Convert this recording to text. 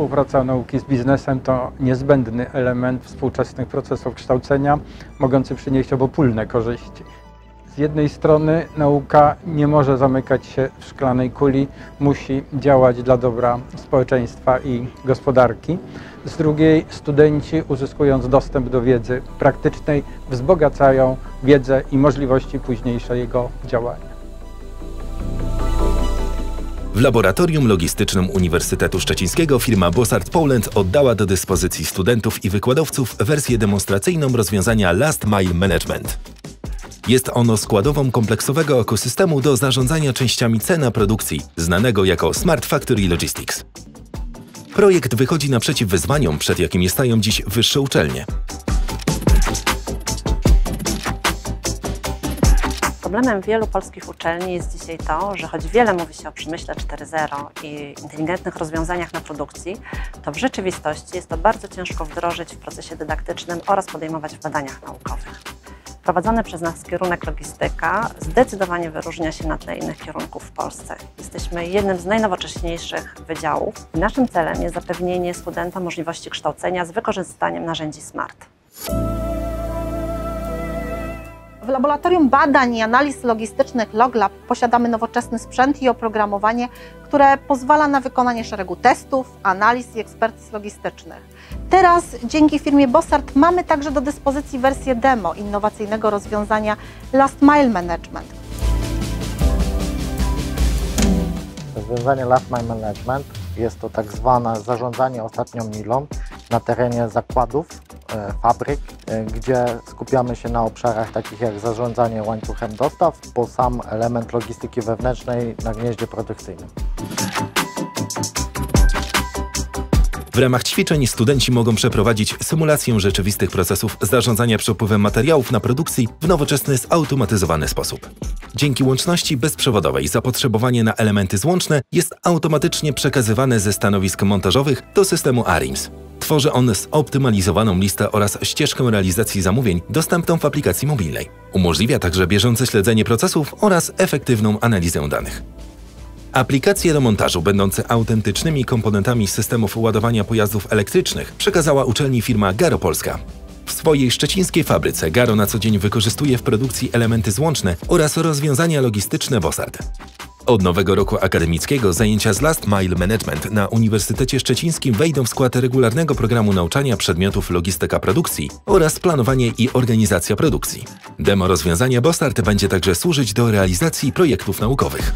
Współpraca nauki z biznesem to niezbędny element współczesnych procesów kształcenia, mogący przynieść obopólne korzyści. Z jednej strony nauka nie może zamykać się w szklanej kuli, musi działać dla dobra społeczeństwa i gospodarki. Z drugiej studenci, uzyskując dostęp do wiedzy praktycznej, wzbogacają wiedzę i możliwości późniejszego działania. W Laboratorium Logistycznym Uniwersytetu Szczecińskiego firma Bossard Poland oddała do dyspozycji studentów i wykładowców wersję demonstracyjną rozwiązania Last Mile Management. Jest ono składową kompleksowego ekosystemu do zarządzania częściami cena produkcji, znanego jako Smart Factory Logistics. Projekt wychodzi naprzeciw wyzwaniom, przed jakimi stają dziś wyższe uczelnie. Problemem wielu polskich uczelni jest dzisiaj to, że choć wiele mówi się o przemyśle 4.0 i inteligentnych rozwiązaniach na produkcji, to w rzeczywistości jest to bardzo ciężko wdrożyć w procesie dydaktycznym oraz podejmować w badaniach naukowych. Prowadzony przez nas kierunek logistyka zdecydowanie wyróżnia się na tle innych kierunków w Polsce. Jesteśmy jednym z najnowocześniejszych wydziałów i naszym celem jest zapewnienie studentom możliwości kształcenia z wykorzystaniem narzędzi smart. W Laboratorium Badań i Analiz Logistycznych LogLab posiadamy nowoczesny sprzęt i oprogramowanie, które pozwala na wykonanie szeregu testów, analiz i ekspertyz logistycznych. Teraz dzięki firmie Bossard mamy także do dyspozycji wersję demo innowacyjnego rozwiązania Last Mile Management. Rozwiązanie Last Mile Management jest to tak zwane zarządzanie ostatnią milą na terenie zakładów, fabryk, gdzie skupiamy się na obszarach takich jak zarządzanie łańcuchem dostaw, po sam element logistyki wewnętrznej na gnieździe produkcyjnym. W ramach ćwiczeń studenci mogą przeprowadzić symulację rzeczywistych procesów zarządzania przepływem materiałów na produkcji w nowoczesny, zautomatyzowany sposób. Dzięki łączności bezprzewodowej zapotrzebowanie na elementy złączne jest automatycznie przekazywane ze stanowisk montażowych do systemu ARIMS. Tworzy on zoptymalizowaną listę oraz ścieżkę realizacji zamówień dostępną w aplikacji mobilnej. Umożliwia także bieżące śledzenie procesów oraz efektywną analizę danych. Aplikacje do montażu, będące autentycznymi komponentami systemów ładowania pojazdów elektrycznych, przekazała uczelni firma Garo Polska. W swojej szczecińskiej fabryce Garo na co dzień wykorzystuje w produkcji elementy złączne oraz rozwiązania logistyczne Bossard. Od nowego roku akademickiego zajęcia z Last Mile Management na Uniwersytecie Szczecińskim wejdą w skład regularnego programu nauczania przedmiotów logistyka produkcji oraz planowanie i organizacja produkcji. Demo rozwiązania Bossard będzie także służyć do realizacji projektów naukowych.